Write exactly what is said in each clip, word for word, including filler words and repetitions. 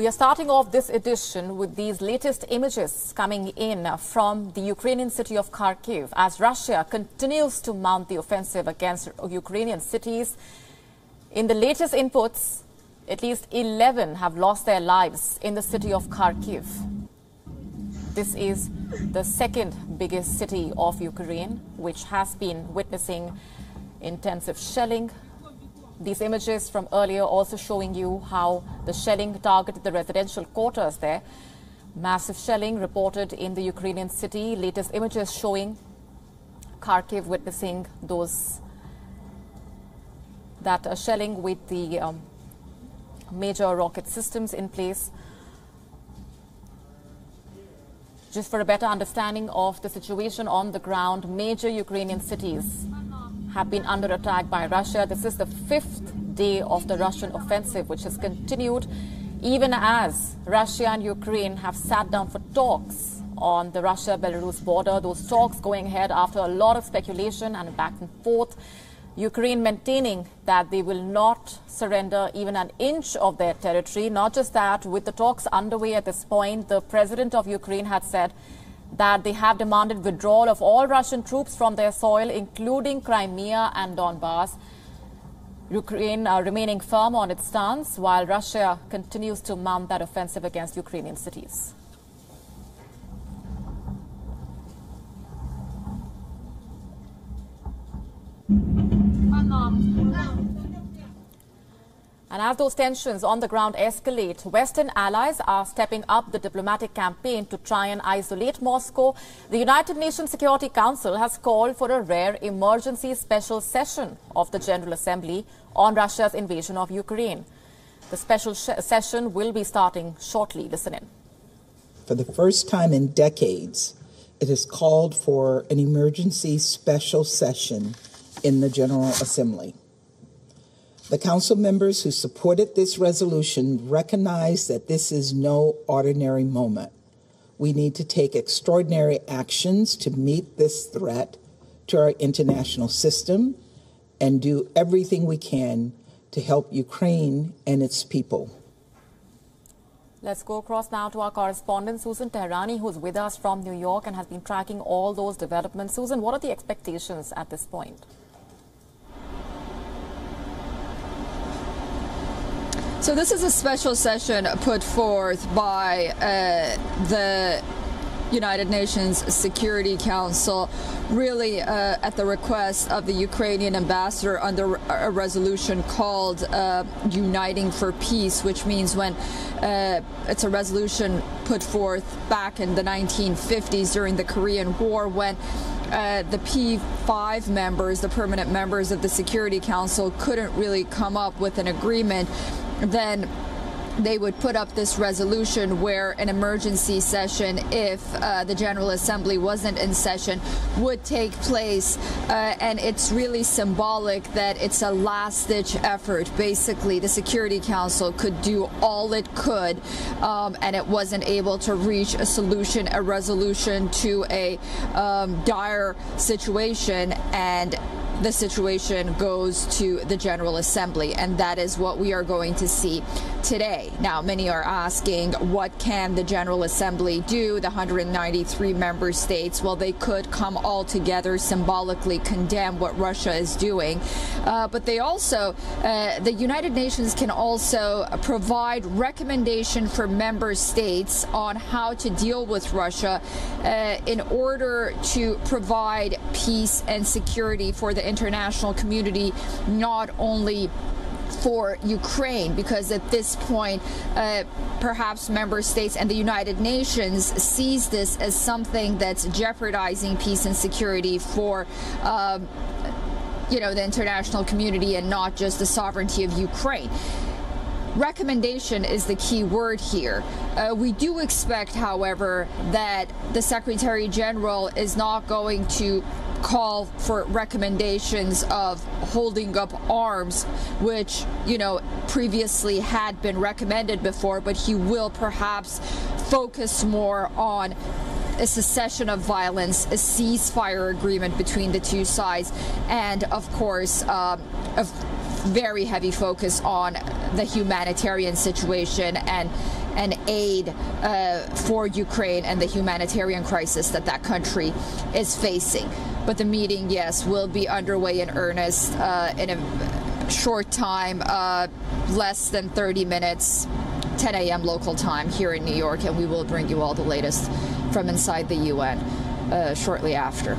We are starting off this edition with these latest images coming in from the Ukrainian city of Kharkiv as Russia continues to mount the offensive against Ukrainian cities. In the latest inputs, at least eleven have lost their lives in the city of Kharkiv. This is the second biggest city of Ukraine, which has been witnessing intensive shelling. These images from earlier also showing you how the shelling targeted the residential quarters there. Massive shelling reported in the Ukrainian city. Latest images showing Kharkiv witnessing those that are shelling with the um, major rocket systems in place. Just for a better understanding of the situation on the ground, major Ukrainian cities have been under attack by Russia. This is the fifth day of the Russian offensive, which has continued even as Russia and Ukraine have sat down for talks on the Russia-Belarus border. Those talks going ahead after a lot of speculation and back and forth. Ukraine maintaining that they will not surrender even an inch of their territory. Not just that, with the talks underway at this point, the president of Ukraine had said that they have demanded withdrawal of all Russian troops from their soil, including Crimea and Donbas. Ukraine are remaining firm on its stance, while Russia continues to mount that offensive against Ukrainian cities. And as those tensions on the ground escalate, Western allies are stepping up the diplomatic campaign to try and isolate Moscow. The United Nations Security Council has called for a rare emergency special session of the General Assembly on Russia's invasion of Ukraine. The special session will be starting shortly. Listen in. For the first time in decades, it is called for an emergency special session in the General Assembly. The council members who supported this resolution recognize that this is no ordinary moment. We need to take extraordinary actions to meet this threat to our international system and do everything we can to help Ukraine and its people. Let's go across now to our correspondent, Susan Tehrani, who's with us from New York and has been tracking all those developments. Susan, what are the expectations at this point? So this is a special session put forth by uh, the United Nations Security Council, really uh, at the request of the Ukrainian ambassador under a resolution called uh, Uniting for Peace, which means when uh, it's a resolution put forth back in the nineteen fifties during the Korean War, when Uh, the P five members, the permanent members of the Security Council, couldn't really come up with an agreement, then they would put up this resolution where an emergency session, if uh, the General Assembly wasn't in session, would take place. Uh, and it's really symbolic that it's a last-ditch effort. Basically, the Security Council could do all it could, um, and it wasn't able to reach a solution, a resolution to a um, dire situation. And the situation goes to the General Assembly, and that is what we are going to see today. Now, many are asking, what can the General Assembly do? The one hundred ninety-three member states, well, they could come all together, symbolically condemn what Russia is doing. Uh, but they also, uh, the United Nations can also provide recommendation for member states on how to deal with Russia uh, in order to provide peace and security for the international community, not only for Ukraine, because at this point, uh, perhaps member states and the United Nations sees this as something that's jeopardizing peace and security for uh, you know, the international community and not just the sovereignty of Ukraine. Recommendation is the key word here. Uh, we do expect, however, that the Secretary General is not going to call for recommendations of holding up arms, which, you know, previously had been recommended before, but he will perhaps focus more on a cessation of violence, a ceasefire agreement between the two sides, and of course, um, a very heavy focus on the humanitarian situation and and aid uh, for Ukraine and the humanitarian crisis that that country is facing. But the meeting, yes, will be underway in earnest uh, in a short time, uh, less than thirty minutes, ten a m local time here in New York, and we will bring you all the latest from inside the U N uh, shortly after.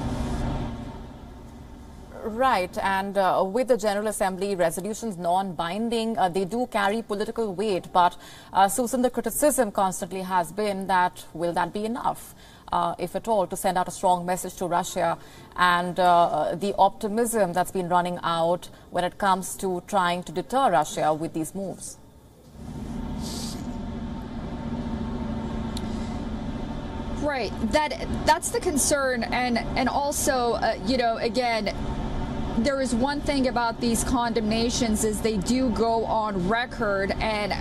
Right, and uh, with the General Assembly resolutions non-binding, uh, they do carry political weight. But uh, Susan, the criticism constantly has been that will that be enough, uh, if at all, to send out a strong message to Russia, and uh, the optimism that's been running out when it comes to trying to deter Russia with these moves. Right, that that's the concern, and and also, uh, you know, again, there is one thing about these condemnations is they do go on record, and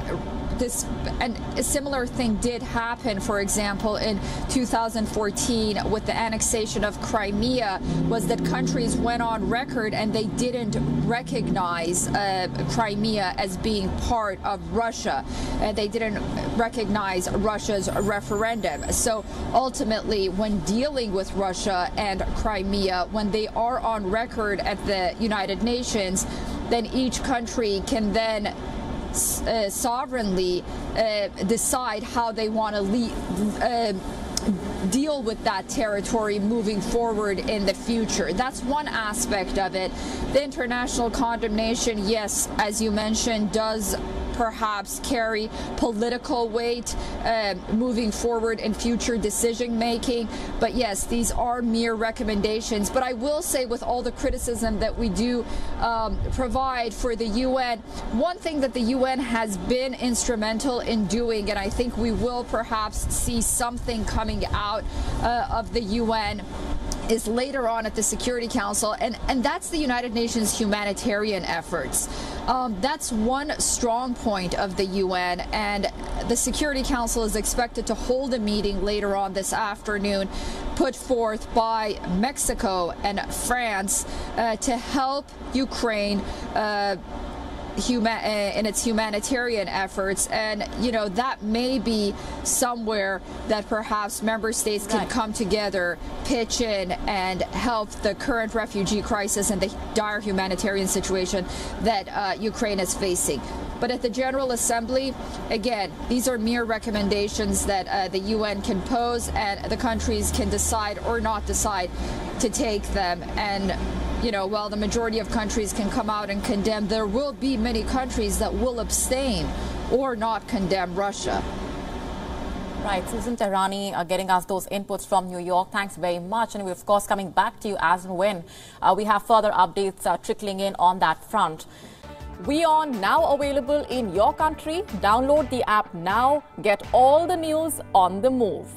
this and a similar thing did happen, for example, in two thousand fourteen with the annexation of Crimea, was that countries went on record and they didn't recognize uh, Crimea as being part of Russia, and they didn't recognize Russia's referendum. So ultimately, when dealing with Russia and Crimea, when they are on record at the United Nations, then each country can then uh, sovereignly uh, decide how they want to lead, uh, deal with that territory moving forward in the future. That's one aspect of it. The international condemnation, yes, as you mentioned, does perhaps carry political weight uh, moving forward in future decision making. But yes, these are mere recommendations. But I will say, with all the criticism that we do um, provide for the U N, one thing that the U N has been instrumental in doing, and I think we will perhaps see something coming out uh, of the U N, is later on at the Security Council, and, and that's the United Nations humanitarian efforts. Um, that's one strong point of the U N, and the Security Council is expected to hold a meeting later on this afternoon, put forth by Mexico and France uh, to help Ukraine uh, Human, uh, in its humanitarian efforts. And, you know, that may be somewhere that perhaps member states can right. come together, pitch in, and help the current refugee crisis and the dire humanitarian situation that uh, Ukraine is facing. But at the General Assembly, again, these are mere recommendations that uh, the U N can pose, and the countries can decide or not decide to take them. And you know, while the majority of countries can come out and condemn, there will be many countries that will abstain or not condemn Russia. Right, Susan Tehrani uh, getting us those inputs from New York. Thanks very much. And we're, of course, coming back to you as and when uh, we have further updates uh, trickling in on that front. We are now available in your country. Download the app now. Get all the news on the move.